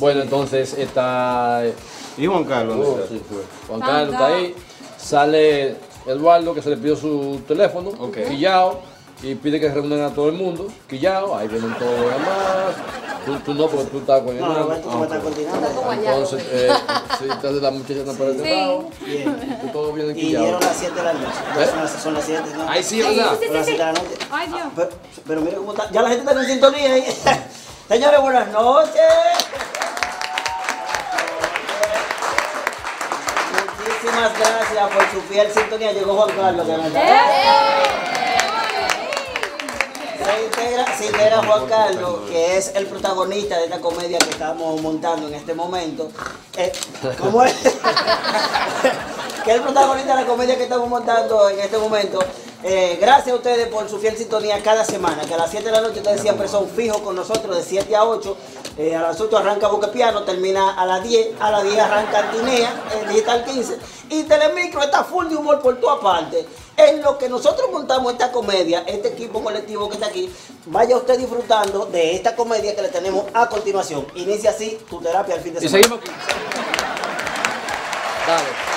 Bueno, entonces está... Y Juan Carlos. Sí, Juan Carlos está ahí. Sale Eduardo, que se le pidió su teléfono, quillao, y pide que se reúnan a todo el mundo, quillao, ahí vienen todos los demás. Tú no, porque tú estás con el entonces, si estás de la muchacha no para el lado, tú todos vienen quillao. Y dieron las 7 de la noche, son las 7, ¿no? Ahí sí, ¿verdad? Son las 7 de la noche. Ay, Dios. Pero mira cómo está, ya la gente está en sintonía ahí. Señores, buenas noches. Muchísimas gracias por su fiel sintonía. Llegó Juan Carlos. Se integra Juan Carlos, que es el protagonista de esta comedia que estamos montando en este momento. ¿Cómo es? Que es el protagonista de la comedia que estamos montando en este momento. Gracias a ustedes por su fiel sintonía cada semana, que a las 7 de la noche ustedes siempre son fijos con nosotros de 7 a 8. A las 8 arranca Boca Piano, termina a las 10. A las 10 arranca Antinea, Digital 15. Y Telemicro está full de humor por todas partes. En lo que nosotros montamos esta comedia, este equipo colectivo que está aquí, vaya usted disfrutando de esta comedia que le tenemos a continuación. Inicia así tu terapia al fin de semana. Y seguimos. Dale.